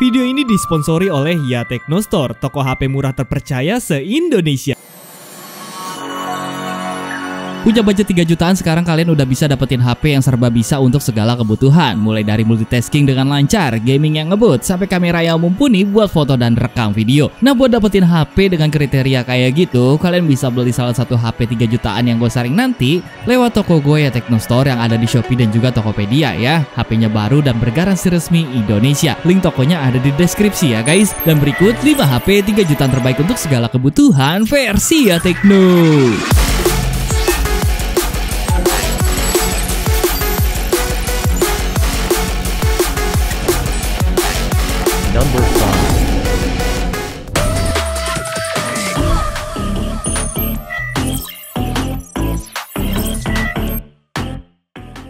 Video ini disponsori oleh YATEKNO Store, toko HP murah terpercaya se-Indonesia. Punya budget 3 jutaan sekarang kalian udah bisa dapetin HP yang serba bisa untuk segala kebutuhan. Mulai dari multitasking dengan lancar, gaming yang ngebut, sampai kamera yang mumpuni buat foto dan rekam video. Nah buat dapetin HP dengan kriteria kayak gitu, kalian bisa beli salah satu HP 3 jutaan yang gue saring nanti lewat toko gue YATEKNO Store yang ada di Shopee dan juga Tokopedia ya. HP-nya baru dan bergaransi resmi Indonesia. Link tokonya ada di deskripsi ya guys. Dan berikut 5 HP 3 jutaan terbaik untuk segala kebutuhan versi YATEKNO.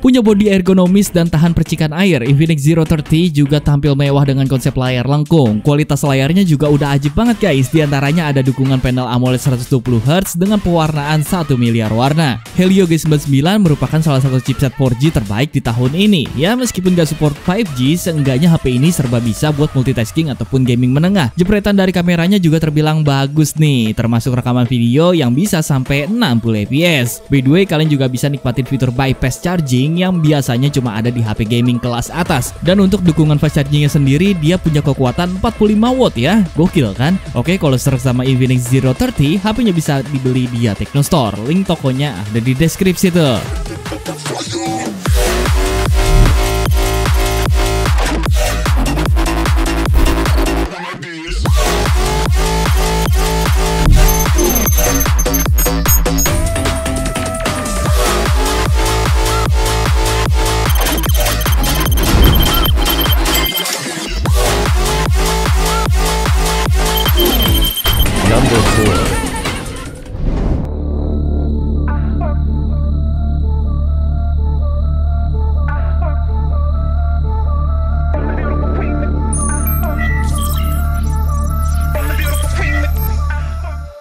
Punya bodi ergonomis dan tahan percikan air, Infinix Zero 30 juga tampil mewah dengan konsep layar lengkung. Kualitas layarnya juga udah ajib banget guys. Di antaranya ada dukungan panel AMOLED 120Hz dengan pewarnaan 1 miliar warna. Helio G99 merupakan salah satu chipset 4G terbaik di tahun ini. Ya meskipun gak support 5G, seenggaknya HP ini serba bisa buat multitasking ataupun gaming menengah. Jepretan dari kameranya juga terbilang bagus nih, termasuk rekaman video yang bisa sampai 60 fps. By the way, kalian juga bisa nikmatin fitur bypass charging yang biasanya cuma ada di HP gaming kelas atas. Dan untuk dukungan fast chargingnya sendiri, dia punya kekuatan 45 watt ya. Gokil kan? Oke, kalau search sama Infinix Zero 30, HP-nya bisa dibeli di YATEKNO Store. Link tokonya ada di deskripsi tuh.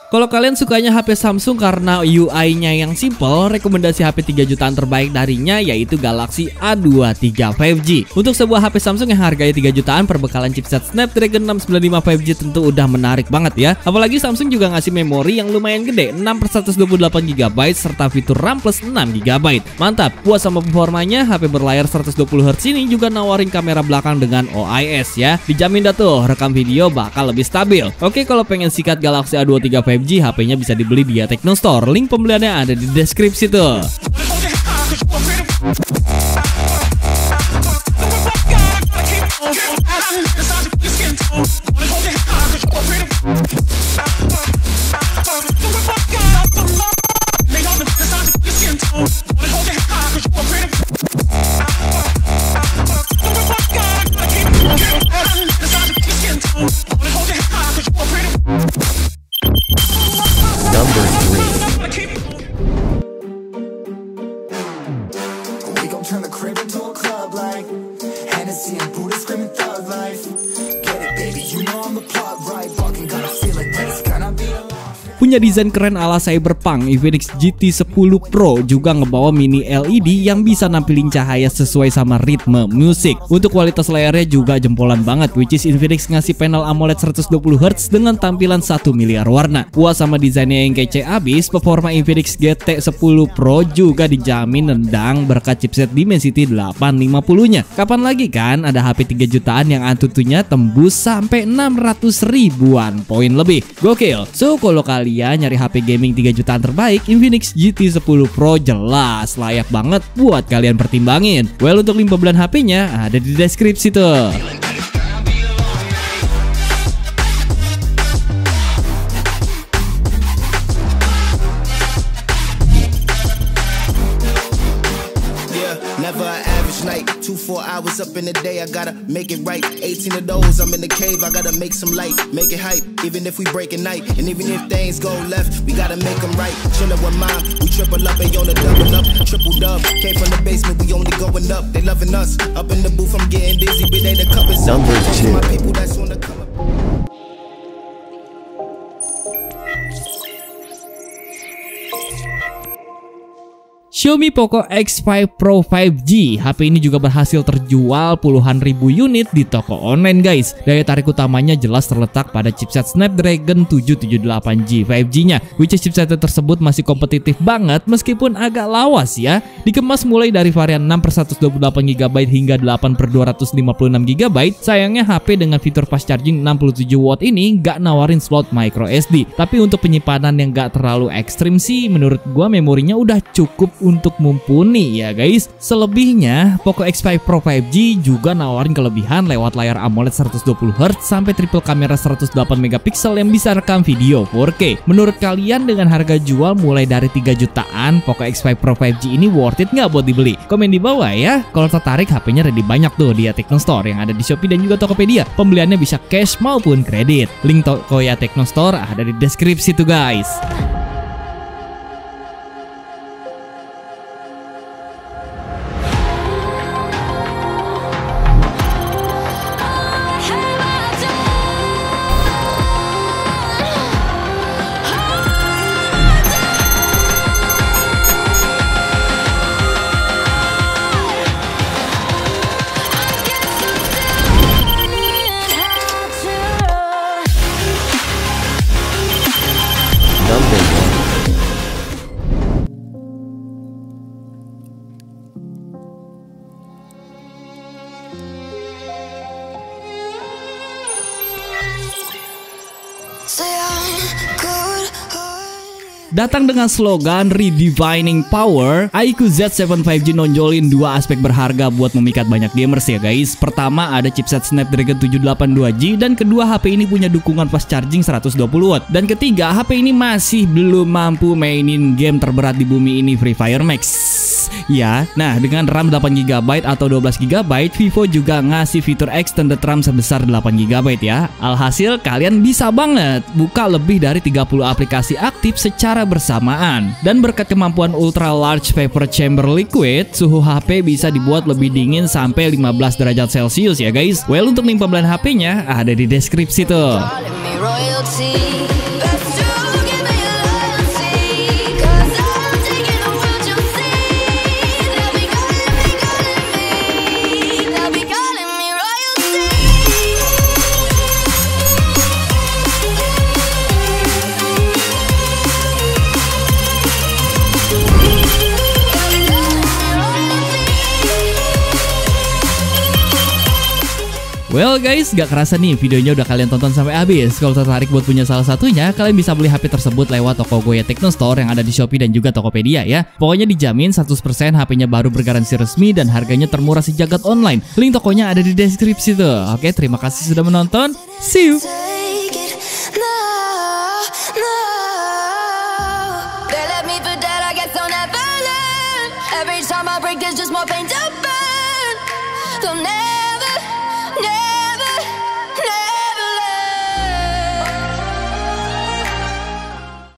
Kalau kalian sukanya HP Samsung karena UI-nya yang simple, rekomendasi HP 3 jutaan terbaik darinya yaitu Galaxy A23 5G. Untuk sebuah HP Samsung yang harganya 3 jutaan perbekalan chipset Snapdragon 695 5G tentu udah menarik banget ya. Apalagi Samsung juga ngasih memori yang lumayan gede, 6/128GB serta fitur RAM plus 6GB. Mantap, puas sama performanya, HP berlayar 120Hz ini juga nawarin kamera belakang dengan OIS ya. Dijamin dah tuh, rekam video bakal lebih stabil. Oke, kalau pengen sikat Galaxy A23 5G, HP-nya bisa dibeli di YATEKNO Store. Link pembeliannya ada di deskripsi tuh. Punya desain keren ala cyberpunk, Infinix GT 10 Pro juga ngebawa mini LED yang bisa nampilin cahaya sesuai sama ritme musik. Untuk kualitas layarnya juga jempolan banget, which is Infinix ngasih panel AMOLED 120Hz dengan tampilan 1 miliar warna. Puas sama desainnya yang kece abis, performa Infinix GT 10 Pro juga dijamin nendang berkat chipset Dimensity 850-nya. Kapan lagi kan ada HP 3 jutaan yang antutunya tembus sampai 600 ribuan poin lebih. Gokil. So kalau kalian nyari HP gaming 3 jutaan terbaik, Infinix GT 10 Pro jelas layak banget buat kalian pertimbangin. Well, untuk link pembelian HP-nya ada di deskripsi tuh. Hours up in the day, I gotta make it right. 18 of those, I'm in the cave, I gotta make some light, make it hype, even if we break at night, and even if things go left, we gotta make them right. Chillin' with mine, we triple up and on the double up, triple dub, came from the basement, we only going up, they loving us, up in the booth, I'm getting dizzy, but they the cup is up, my people that's on the cover. Xiaomi Poco X5 Pro 5G. HP ini juga berhasil terjual puluhan ribu unit di toko online, guys. Daya tarik utamanya jelas terletak pada chipset Snapdragon 778G 5G-nya, which is chipset tersebut masih kompetitif banget meskipun agak lawas ya. Dikemas mulai dari varian 6/128GB hingga 8/256GB. Sayangnya HP dengan fitur fast charging 67W ini nggak nawarin slot micro SD. Tapi untuk penyimpanan yang nggak terlalu ekstrim sih, menurut gua memorinya udah cukup untuk mumpuni ya guys. Selebihnya Poco X5 Pro 5G juga nawarin kelebihan lewat layar AMOLED 120Hz sampai triple kamera 108MP yang bisa rekam video 4K. Menurut kalian dengan harga jual mulai dari 3 jutaan, Poco X5 Pro 5G ini worth it nggak buat dibeli? Komen di bawah ya. Kalau tertarik, HP-nya ready banyak tuh di YATEKNO Store yang ada di Shopee dan juga Tokopedia. Pembeliannya bisa cash maupun kredit. Link toko YATEKNO Store ada di deskripsi tuh guys. Datang dengan slogan Redefining Power, IQ Z7 5G nonjolin dua aspek berharga buat memikat banyak gamers ya guys. Pertama ada chipset Snapdragon 782G, dan kedua HP ini punya dukungan fast charging 120W. Dan ketiga, HP ini masih belum mampu mainin game terberat di bumi ini, Free Fire Max. Ya, nah dengan RAM 8GB atau 12GB, Vivo juga ngasih fitur extended RAM sebesar 8GB ya. Alhasil kalian bisa banget buka lebih dari 30 aplikasi aktif secara bersamaan. Dan berkat kemampuan ultra large vapor chamber liquid, suhu HP bisa dibuat lebih dingin sampai 15 derajat Celcius ya guys. Well, untuk link pembelian HP-nya ada di deskripsi tuh. Well guys, gak kerasa nih videonya udah kalian tonton sampai habis. Kalau tertarik buat punya salah satunya, kalian bisa beli HP tersebut lewat toko YATEKNO Store yang ada di Shopee dan juga Tokopedia ya. Pokoknya dijamin 100% HP-nya baru bergaransi resmi dan harganya termurah sejagat online. Link tokonya ada di deskripsi tuh. Oke, terima kasih sudah menonton. See you! Every time I break there's just more pain to burn. They'll never